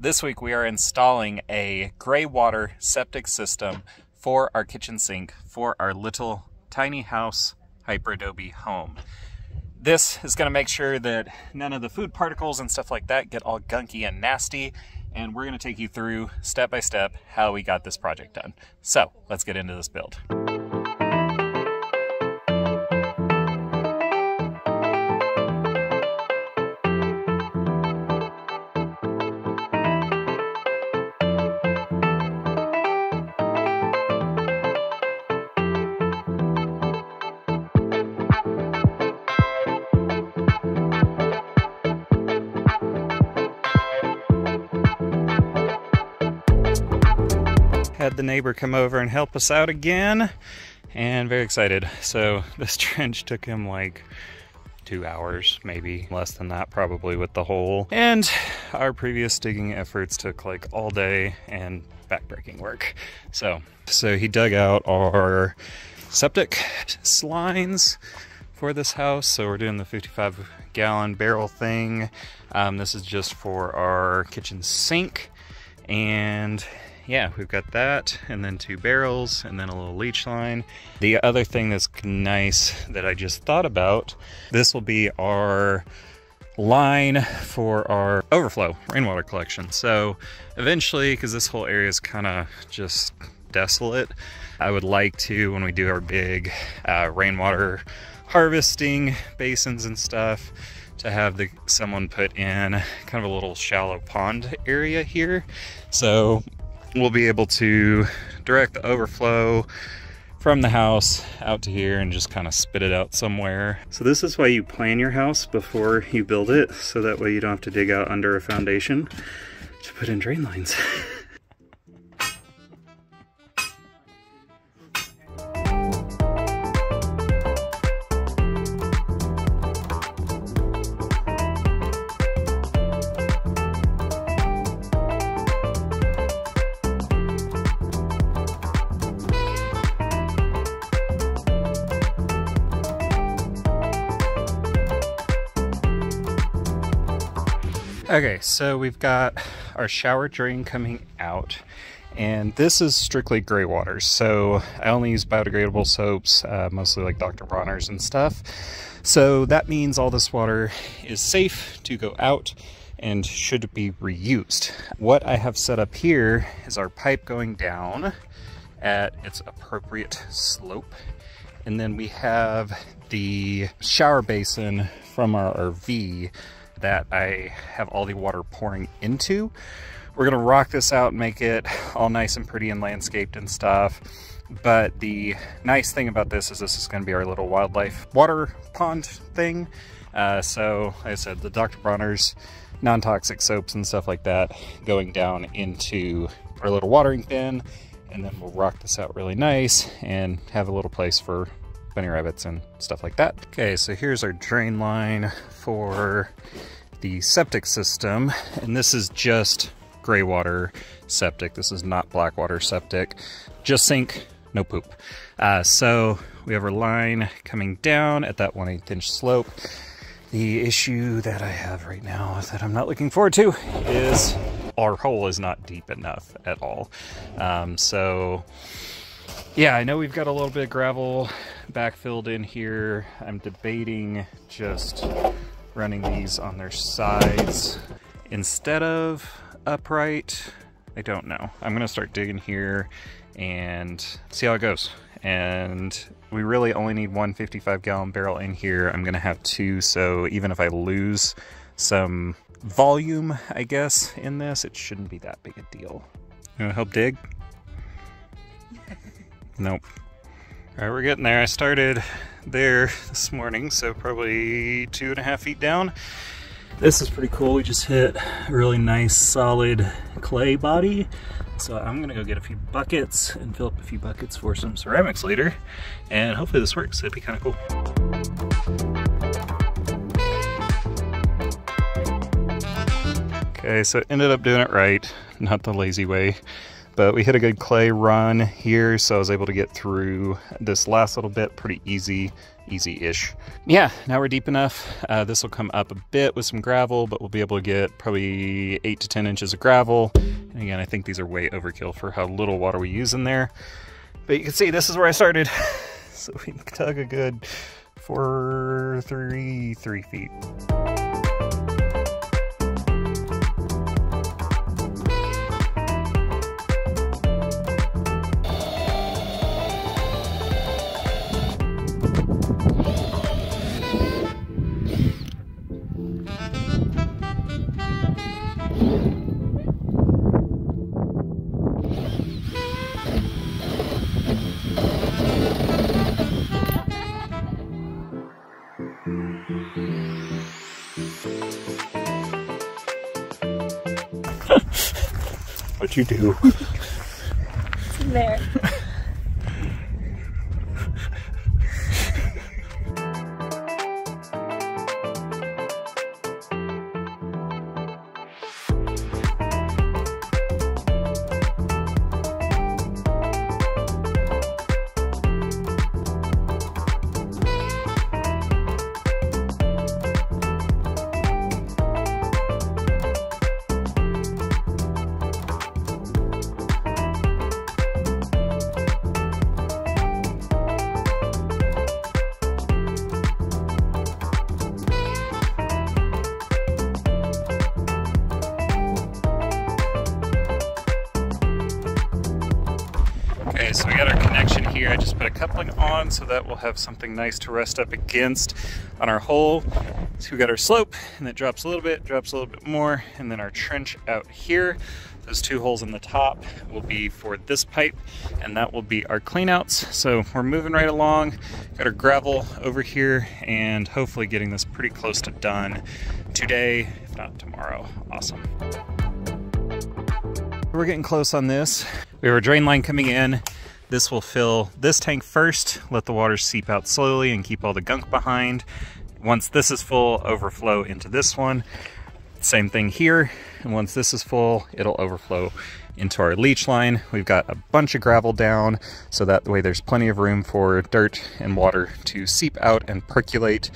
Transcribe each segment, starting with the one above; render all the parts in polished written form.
This week we are installing a gray water septic system for our kitchen sink for our little tiny house Hyper Adobe home. This is going to make sure that none of the food particles and stuff like that get all gunky and nasty, and we're going to take you through step by step how we got this project done. So let's get into this build. Had the neighbor come over and help us out again, and very excited. So this trench took him like 2 hours, maybe less than that probably with the hole, and our previous digging efforts took like all day and backbreaking work. So he dug out our septic lines for this house. So we're doing the 55 gallon barrel thing. This is just for our kitchen sink, and yeah, we've got that, and then 2 barrels, and then a little leach line. The other thing that's nice that I just thought about, this will be our line for our overflow rainwater collection. So eventually, because this whole area is kind of just desolate, I would like to, when we do our big rainwater harvesting basins and stuff, to have someone put in kind of a little shallow pond area here. So we'll be able to direct the overflow from the house out to here and just kind of spit it out somewhere. So this is why you plan your house before you build it, so that way you don't have to dig out under a foundation to put in drain lines. Okay, so we've got our shower drain coming out, and this is strictly gray water. So I only use biodegradable soaps, mostly like Dr. Bronner's and stuff. So that means all this water is safe to go out and should be reused. What I have set up here is our pipe going down at its appropriate slope. And then we have the shower basin from our RV that I have all the water pouring into. We're gonna rock this out and make it all nice and pretty and landscaped and stuff. But the nice thing about this is gonna be our little wildlife water pond thing. So like I said, the Dr. Bronner's non-toxic soaps and stuff like that going down into our little watering bin, and then we'll rock this out really nice and have a little place for bunny rabbits and stuff like that. Okay, so here's our drain line for the septic system, and this is just gray water septic. This is not black water septic, just sink, no poop. So we have our line coming down at that 1/8 inch slope. The issue that I have right now that I'm not looking forward to is our hole is not deep enough at all. Yeah, I know we've got a little bit of gravel backfilled in here. I'm debating just running these on their sides instead of upright. I don't know. I'm gonna start digging here and see how it goes. And we really only need 1 55-gallon barrel in here. I'm gonna have 2, so even if I lose some volume, I guess, in this, it shouldn't be that big a deal. You wanna help dig? Nope. All right, we're getting there. I started there this morning, so probably 2.5 feet down. This is pretty cool. We just hit a really nice solid clay body. So I'm gonna go get a few buckets and fill up a few buckets for some ceramics later. And hopefully this works. It'd be kind of cool. Okay, so ended up doing it right, not the lazy way. But we hit a good clay run here, so I was able to get through this last little bit pretty easy-ish. Yeah, now we're deep enough. This will come up a bit with some gravel, but we'll be able to get probably 8 to 10 inches of gravel. And again, I think these are way overkill for how little water we use in there. But you can see this is where I started. So we dug a good three feet. What'd you do? It's in there. So we got our connection here. I just put a coupling on so that we'll have something nice to rest up against on our hole. So we got our slope, and it drops a little bit more, and then our trench out here. Those two holes in the top will be for this pipe, and that will be our cleanouts. So we're moving right along. Got our gravel over here, and hopefully getting this pretty close to done today, if not tomorrow. Awesome. We're getting close on this. We have our drain line coming in. This will fill this tank first, let the water seep out slowly and keep all the gunk behind. Once this is full, overflow into this one. Same thing here. And once this is full, it'll overflow into our leach line. We've got a bunch of gravel down, so that way there's plenty of room for dirt and water to seep out and percolate.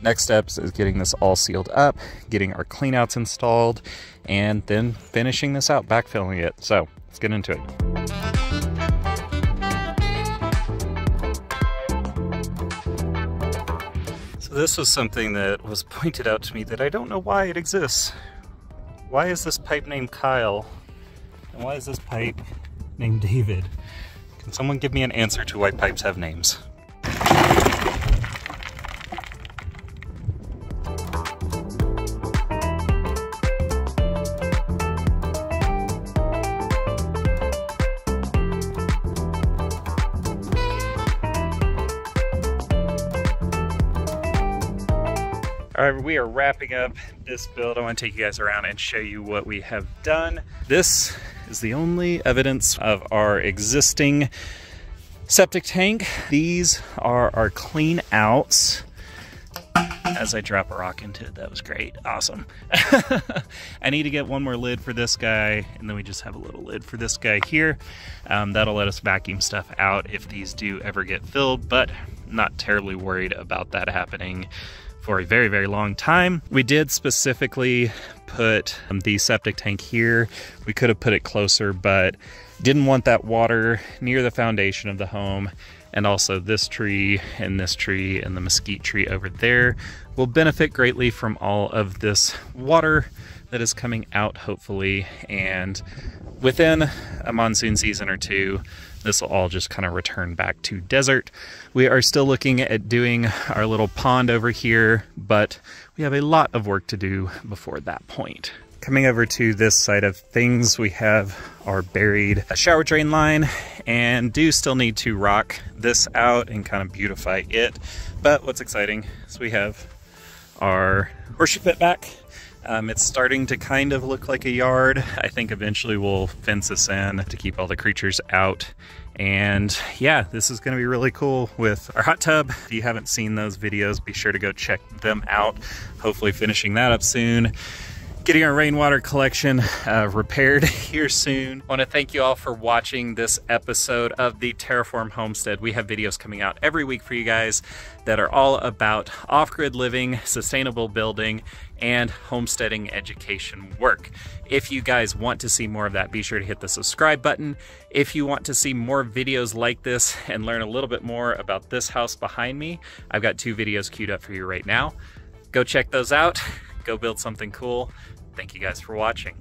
Next steps is getting this all sealed up, getting our cleanouts installed, and then finishing this out, backfilling it. So let's get into it. So this was something that was pointed out to me that I don't know why it exists. Why is this pipe named Kyle? And why is this pipe named David? Can someone give me an answer to why pipes have names? All right, we are wrapping up this build. I want to take you guys around and show you what we have done. This is the only evidence of our existing septic tank. These are our clean outs. As I drop a rock into it, that was great. Awesome. I need to get one more lid for this guy, and then we just have a little lid for this guy here. That'll let us vacuum stuff out if these do ever get filled, but I'm not terribly worried about that happening for a very, very long time. We did specifically put the septic tank here. We could have put it closer, but didn't want that water near the foundation of the home. And also this tree and the mesquite tree over there will benefit greatly from all of this water that is coming out, hopefully. And within a monsoon season or two, this will all just kind of return back to desert. We are still looking at doing our little pond over here, but we have a lot of work to do before that point. Coming over to this side of things, we have our buried shower drain line, and do still need to rock this out and kind of beautify it. But what's exciting is we have our horseshoe pit back. It's starting to kind of look like a yard. I think eventually we'll fence this in to keep all the creatures out. And yeah, this is gonna be really cool with our hot tub. If you haven't seen those videos, be sure to go check them out. Hopefully finishing that up soon. getting our rainwater collection repaired here soon. I want to thank you all for watching this episode of the Terraform Homestead. We have videos coming out every week for you guys that are all about off-grid living, sustainable building, and homesteading education work. If you guys want to see more of that, be sure to hit the subscribe button. If you want to see more videos like this and learn a little bit more about this house behind me, I've got 2 videos queued up for you right now. Go check those out. Go build something cool. Thank you guys for watching.